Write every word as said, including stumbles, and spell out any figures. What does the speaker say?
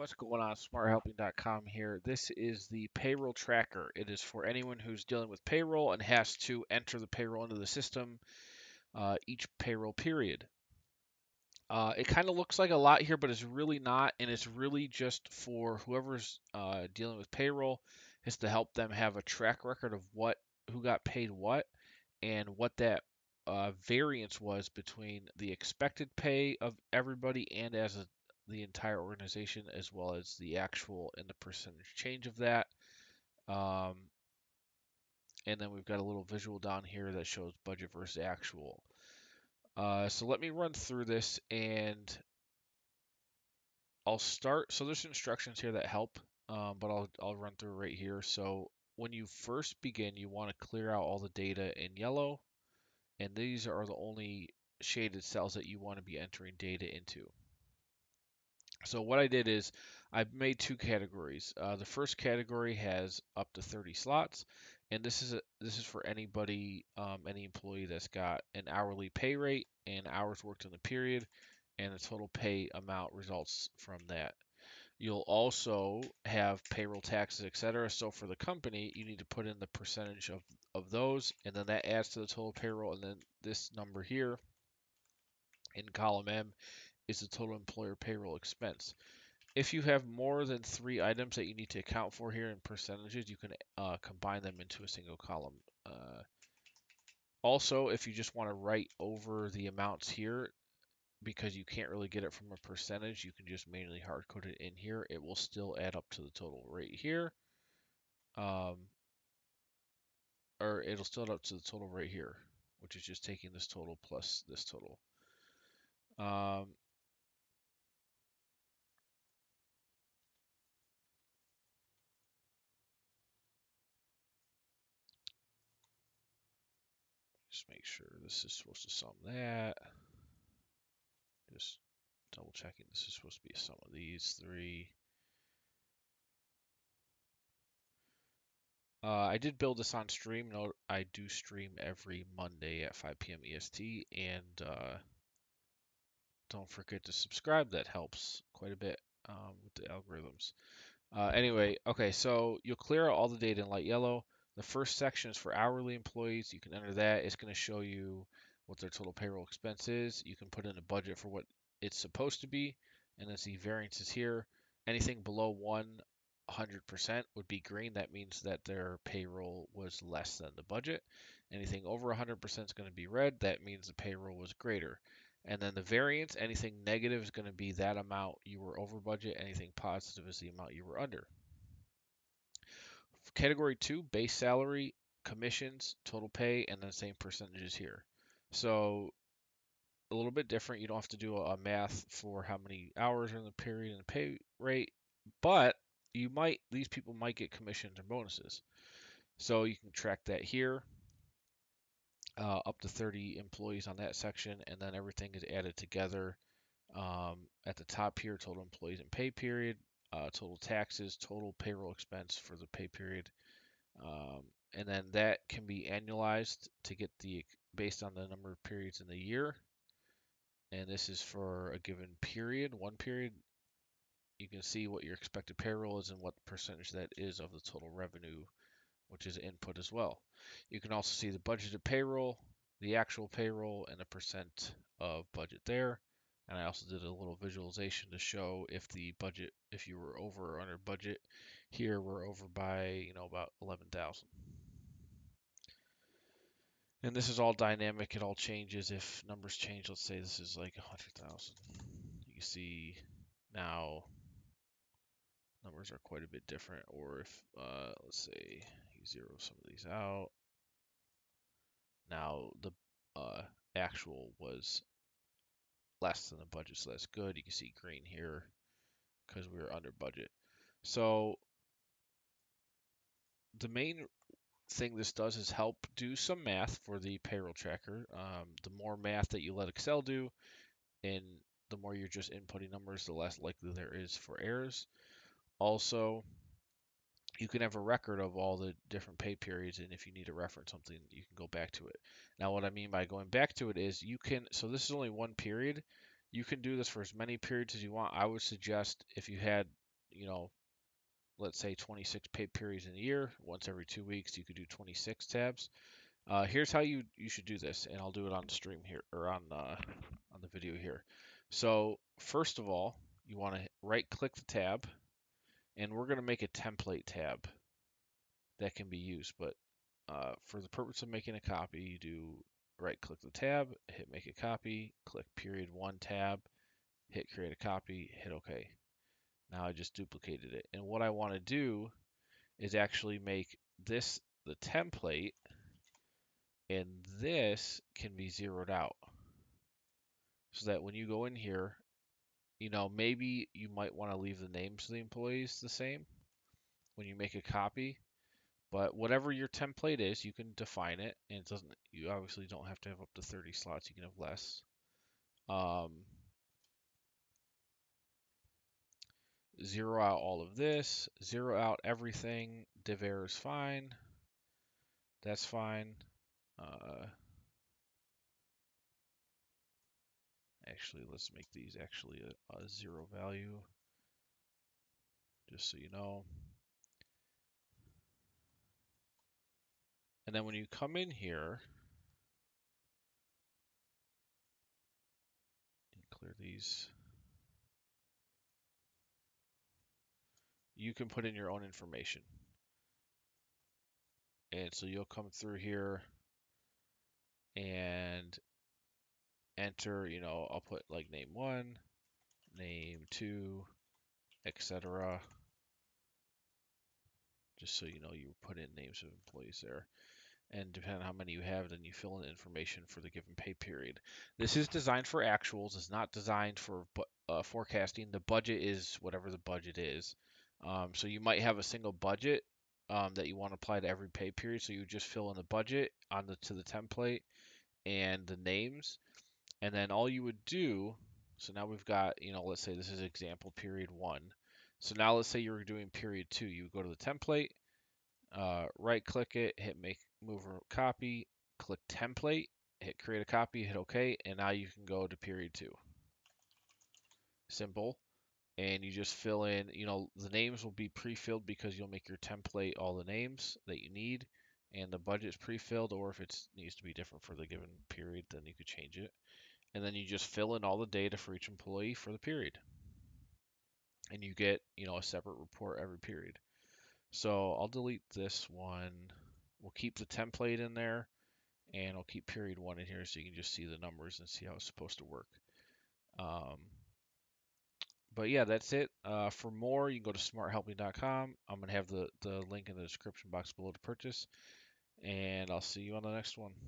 What's going on? Smart Helping dot com here. This is the payroll tracker. It is for anyone who's dealing with payroll and has to enter the payroll into the system uh, each payroll period. Uh, it kind of looks like a lot here, but it's really not, and it's really just for whoever's uh, dealing with payroll, is to help them have a track record of what who got paid what and what that uh, variance was between the expected pay of everybody and as a the entire organization, as well as the actual and the percentage change of that. Um, and then we've got a little visual down here that shows budget versus actual. Uh, so let me run through this, and I'll start. So there's instructions here that help, um, but I'll, I'll run through right here. So when you first begin, you want to clear out all the data in yellow, and these are the only shaded cells that you want to be entering data into. So what I did is I've made two categories. Uh, the first category has up to thirty slots, and this is a, this is for anybody, um, any employee that's got an hourly pay rate and hours worked in the period, and the total pay amount results from that. You'll also have payroll taxes, et cetera. So for the company, you need to put in the percentage of, of those, and then that adds to the total payroll. And then this number here in column M is the total employer payroll expense. If you have more than three items that you need to account for here in percentages, you can uh, combine them into a single column. Uh, also, if you just want to write over the amounts here, because you can't really get it from a percentage, you can just manually hard code it in here. It will still add up to the total right here. Um, or it'll still add up to the total right here, which is just taking this total plus this total. Um, Just make sure this is supposed to sum that. Just double checking this is supposed to be a sum of these three. Uh, I did build this on stream. No, I do stream every Monday at five P M E S T, and uh, don't forget to subscribe. That helps quite a bit um, with the algorithms. Uh, anyway, okay, so you'll clear out all the data in light yellow. The first section is for hourly employees. You can enter that. It's going to show you what their total payroll expense is. You can put in a budget for what it's supposed to be, and then see variances here. Anything below one hundred percent would be green. That means that their payroll was less than the budget. Anything over one hundred percent is going to be red. That means the payroll was greater. And then the variance, anything negative is going to be that amount you were over budget. Anything positive is the amount you were under. Category two, base salary, commissions, total pay, and then same percentages here. So a little bit different. You don't have to do a math for how many hours are in the period and the pay rate, but you might, these people might get commissions or bonuses. So you can track that here, uh, up to thirty employees on that section, and then everything is added together um, at the top here, total employees and pay period. Uh, total taxes, total payroll expense for the pay period, um, and then that can be annualized to get the based on the number of periods in the year. And this is for a given period, one period. You can see what your expected payroll is and what percentage that is of the total revenue, which is input as well. You can also see the budgeted payroll, the actual payroll, and the percent of budget there. And I also did a little visualization to show if the budget, if you were over or under budget. Here we're over by, you know, about eleven thousand. And this is all dynamic. It all changes if numbers change. Let's say this is like one hundred thousand. You can see now numbers are quite a bit different. Or if, uh, let's say, you zero some of these out. Now the uh, actual was less than the budget, so that's good. You can see green here because we were under budget. So the main thing this does is help do some math for the payroll tracker. Um, the more math that you let Excel do, and the more you're just inputting numbers, the less likely there is for errors. Also, you can have a record of all the different pay periods, and if you need to reference something, you can go back to it. Now, what I mean by going back to it is you can, so this is only one period. You can do this for as many periods as you want. I would suggest if you had you know, let's say twenty-six pay periods in a year. Once every two weeks, you could do twenty-six tabs. Uh, here's how you, you should do this, and I'll do it on the stream here, or on, uh, on the video here. So first of all, you want to right-click the tab, and we're going to make a template tab that can be used. But uh, for the purpose of making a copy, you do right-click the tab, hit Make a Copy, click Period one tab, hit Create a Copy, hit OK. Now I just duplicated it. And what I want to do is actually make this the template, and this can be zeroed out, so that when you go in here, you know, maybe you might want to leave the names of the employees the same when you make a copy. But whatever your template is, you can define it, and it doesn't. You obviously don't have to have up to thirty slots. You can have less. Um, zero out all of this. Zero out everything. Div error is fine. That's fine. Uh, actually, let's make these actually a, a zero value, just so you know. And then when you come in here and clear these, you can put in your own information. And so you'll come through here and enter, you know, I'll put like name one, name two, et cetera. Just so you know, you put in names of employees there. And depending on how many you have, then you fill in information for the given pay period. This is designed for actuals. It's not designed for uh, forecasting. The budget is whatever the budget is. Um, so you might have a single budget um, that you want to apply to every pay period. So you just fill in the budget on the to the template and the names. And then all you would do, so now we've got, you know, let's say this is example period one. So now let's say you're doing period two. You would go to the template, uh, right-click it, hit make move or copy, click template, hit create a copy, hit OK, and now you can go to period two. Simple. And you just fill in, you know, the names will be pre-filled because you'll make your template all the names that you need, and the budget's pre-filled, or if it needs to be different for the given period, then you could change it. And then you just fill in all the data for each employee for the period. And you get, you know, a separate report every period. So I'll delete this one. We'll keep the template in there, and I'll keep period one in here so you can just see the numbers and see how it's supposed to work. Um, but yeah, that's it. Uh, for more, you can go to smart helping dot com. I'm going to have the, the link in the description box below to purchase, and I'll see you on the next one.